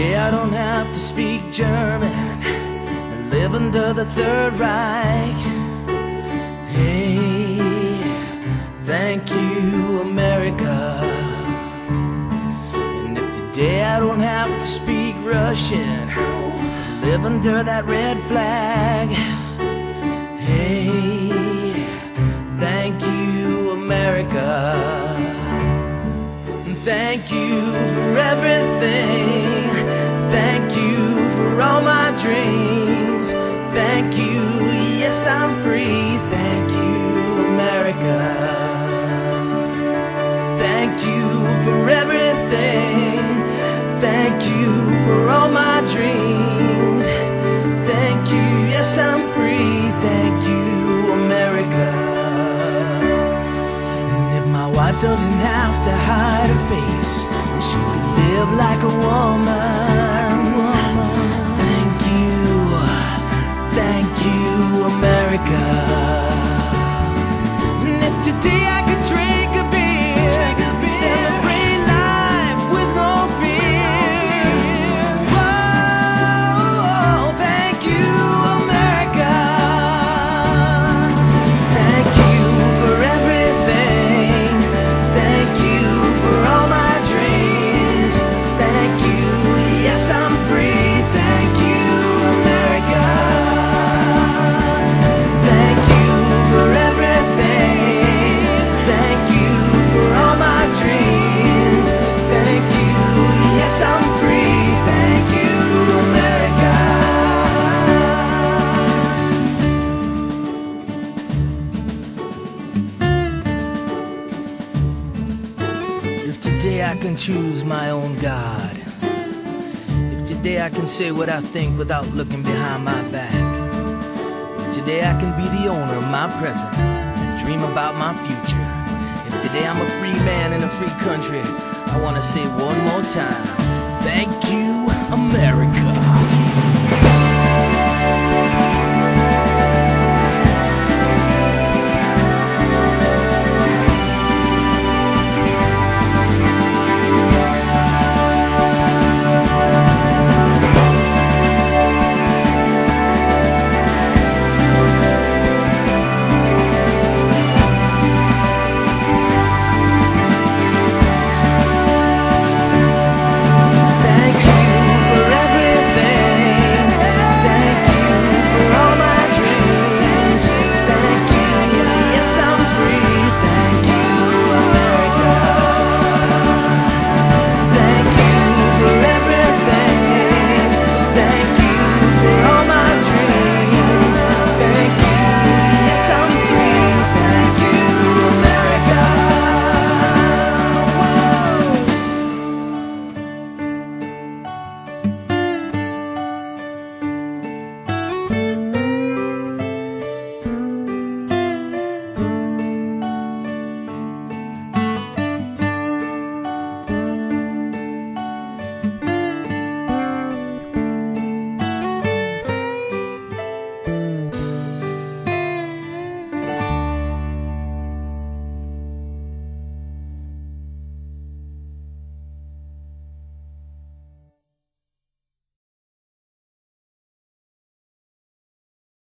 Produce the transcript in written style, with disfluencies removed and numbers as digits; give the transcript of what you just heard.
Today I don't have to speak German and live under the Third Reich. Hey, thank you, America. And if today I don't have to speak Russian, live under that red flag. Hey, thank you, America. And thank you for everything. Thank you for all my dreams. Thank you, yes, I'm free. Thank you, America. Thank you for everything. Thank you for all my dreams. Thank you, yes, I'm free. Thank you, America. And if my wife doesn't have to hide her face, she can live like a woman. Thank you, America. And if today I could drink a beer, celebrate life with no fear. Whoa, thank you, America. Thank you for everything. Thank you for all my dreams. Thank you, yes, I'm free. Today I can choose my own God. If today I can say what I think without looking behind my back. If today I can be the owner of my present and dream about my future. If today I'm a free man in a free country, I want to say one more time, thank you, America.